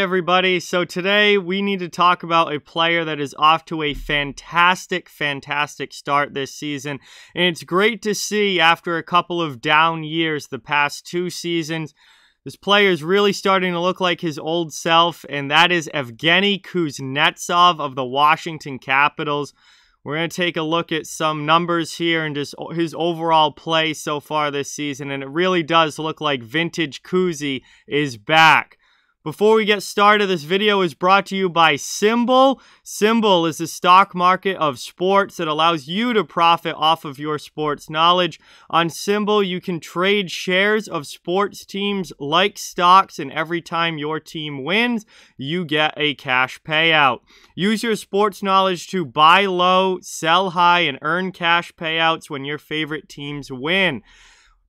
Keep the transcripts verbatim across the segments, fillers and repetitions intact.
everybody. So today we need to talk about a player that is off to a fantastic, fantastic start this season. And it's great to see after a couple of down years the past two seasons, this player is really starting to look like his old self, and that is Evgeny Kuznetsov of the Washington Capitals. We're going to take a look at some numbers here and just his overall play so far this season. And it really does look like vintage Kuzy is back. Before we get started, this video is brought to you by Symbol. Symbol is the stock market of sports that allows you to profit off of your sports knowledge. On Symbol, you can trade shares of sports teams like stocks, and every time your team wins, you get a cash payout. Use your sports knowledge to buy low, sell high, and earn cash payouts when your favorite teams win.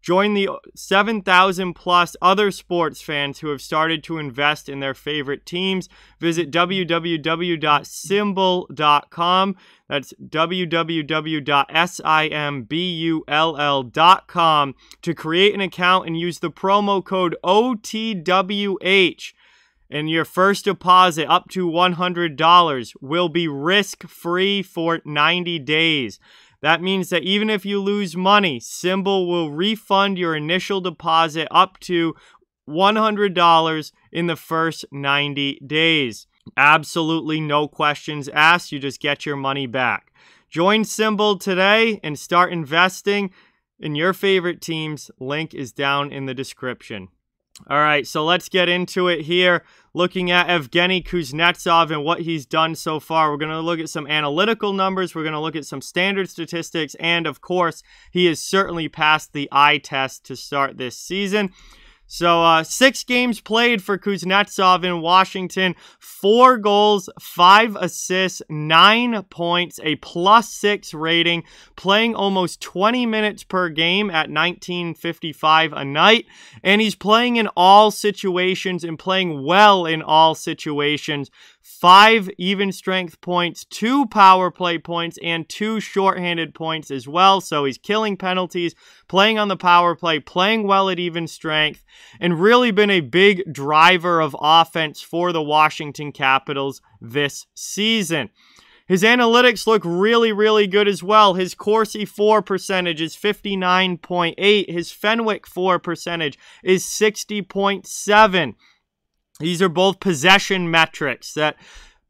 Join the seven thousand plus other sports fans who have started to invest in their favorite teams. Visit w w w dot symbol dot com. That's w w w dot symbol dot com to create an account and use the promo code O T W H. And your first deposit up to one hundred dollars will be risk-free for ninety days. That means that even if you lose money, Symbol will refund your initial deposit up to one hundred dollars in the first ninety days. Absolutely no questions asked. You just get your money back. Join Symbol today and start investing in your favorite teams. Link is down in the description. All right, so let's get into it here. Looking at Evgeny Kuznetsov and what he's done so far, we're going to look at some analytical numbers, we're going to look at some standard statistics, and of course, he has certainly passed the eye test to start this season. So, uh, six games played for Kuznetsov in Washington, four goals, five assists, nine points, a plus six rating, playing almost twenty minutes per game at nineteen fifty-five a night, and he's playing in all situations and playing well in all situations. Five even strength points, two power play points, and two shorthanded points as well. So he's killing penalties, playing on the power play, playing well at even strength, and really been a big driver of offense for the Washington Capitals this season. His analytics look really, really good as well. His Corsi four percentage is fifty-nine point eight. His Fenwick four percentage is sixty point seven. These are both possession metrics that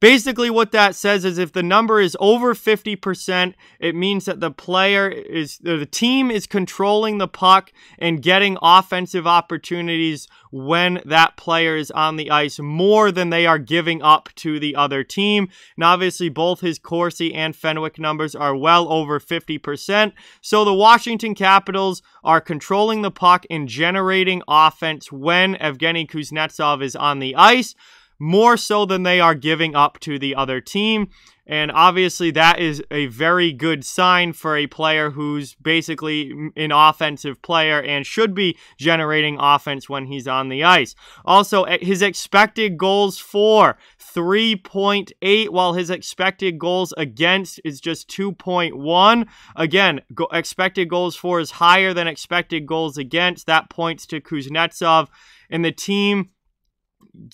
basically what that says is if the number is over fifty percent, it means that the player is, the team is controlling the puck and getting offensive opportunities when that player is on the ice more than they are giving up to the other team. And obviously both his Corsi and Fenwick numbers are well over fifty percent. So the Washington Capitals are controlling the puck and generating offense when Evgeny Kuznetsov is on the ice, more so than they are giving up to the other team. And obviously that is a very good sign for a player who's basically an offensive player and should be generating offense when he's on the ice. Also, his expected goals for three point eight, while his expected goals against is just two point one. Again, go expected goals for is higher than expected goals against. That points to Kuznetsov and the team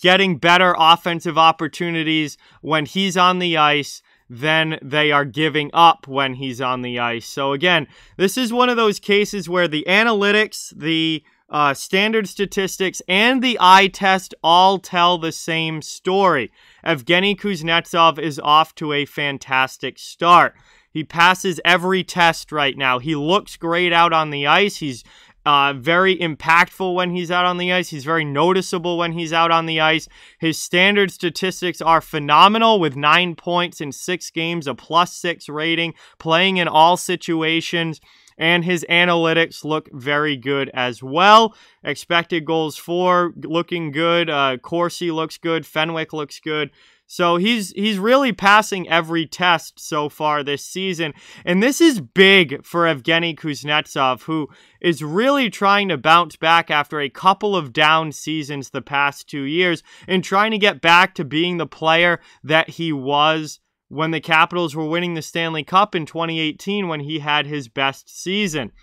getting better offensive opportunities when he's on the ice than they are giving up when he's on the ice. So again, this is one of those cases where the analytics, the uh, standard statistics, and the eye test all tell the same story. Evgeny Kuznetsov is off to a fantastic start. He passes every test right now. He looks great out on the ice. He's Uh, very impactful when he's out on the ice. He's very noticeable when he's out on the ice. His standard statistics are phenomenal with nine points in six games, a plus six rating, playing in all situations, and his analytics look very good as well. Expected goals for looking good. Uh, Corsi looks good. Fenwick looks good. So he's he's really passing every test so far this season. And this is big for Evgeny Kuznetsov, who is really trying to bounce back after a couple of down seasons the past two years and trying to get back to being the player that he was when the Capitals were winning the Stanley Cup in twenty eighteen when he had his best season.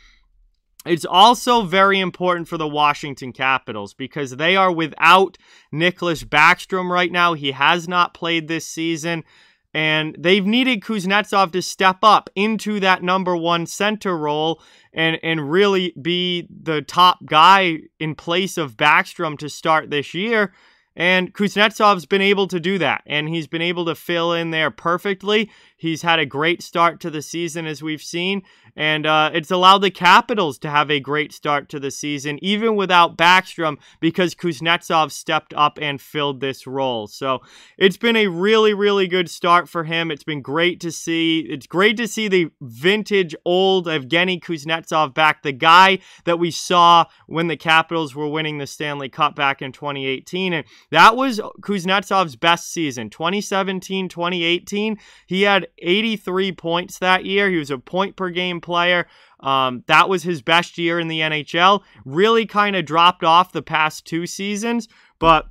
It's also very important for the Washington Capitals because they are without Nicklas Backstrom right now. He has not played this season, and they've needed Kuznetsov to step up into that number one center role and, and really be the top guy in place of Backstrom to start this year. And Kuznetsov's been able to do that, and he's been able to fill in there perfectly. He's had a great start to the season, as we've seen, and uh, it's allowed the Capitals to have a great start to the season, even without Backstrom, because Kuznetsov stepped up and filled this role. So it's been a really, really good start for him. It's been great to see. It's great to see the vintage old Evgeny Kuznetsov back, the guy that we saw when the Capitals were winning the Stanley Cup back in twenty eighteen, and that was Kuznetsov's best season, twenty seventeen twenty eighteen. He had eighty-three points that year. He was a point-per-game player. Um, that was his best year in the N H L. Really kind of dropped off the past two seasons, but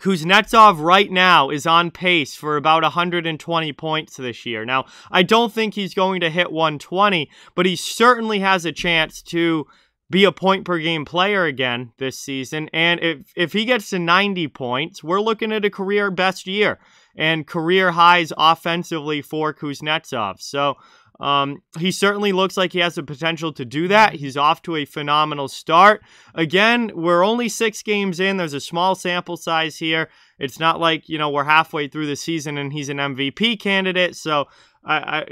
Kuznetsov right now is on pace for about one hundred twenty points this year. Now, I don't think he's going to hit one twenty, but he certainly has a chance to be a point-per-game player again this season. And if, if he gets to ninety points, we're looking at a career best year and career highs offensively for Kuznetsov. So um, he certainly looks like he has the potential to do that. He's off to a phenomenal start. Again, we're only six games in. There's a small sample size here. It's not like, you know, we're halfway through the season and he's an M V P candidate. So I, I,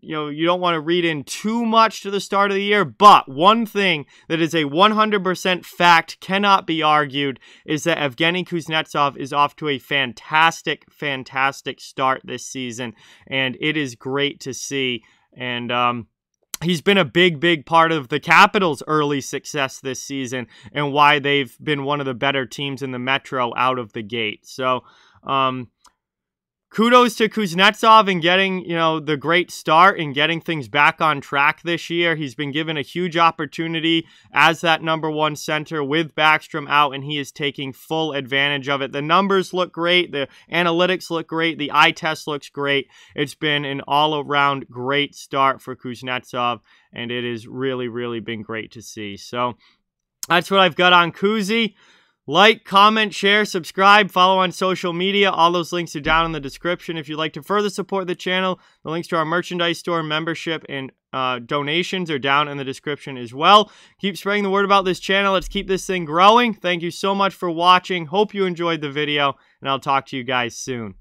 you know, you don't want to read in too much to the start of the year, but one thing that is a one hundred percent fact, cannot be argued, is that Evgeny Kuznetsov is off to a fantastic, fantastic start this season, and it is great to see. And um, he's been a big, big part of the Capitals' early success this season and why they've been one of the better teams in the Metro out of the gate. So, um... kudos to Kuznetsov in getting, you know, the great start and getting things back on track this year. He's been given a huge opportunity as that number one center with Backstrom out, and he is taking full advantage of it. The numbers look great. The analytics look great. The eye test looks great. It's been an all-around great start for Kuznetsov, and it has really, really been great to see. So that's what I've got on Kuzy. Like, comment, share, subscribe, follow on social media. All those links are down in the description. If you'd like to further support the channel, the links to our merchandise store, membership, and uh, donations are down in the description as well. Keep spreading the word about this channel. Let's keep this thing growing. Thank you so much for watching. Hope you enjoyed the video, and I'll talk to you guys soon.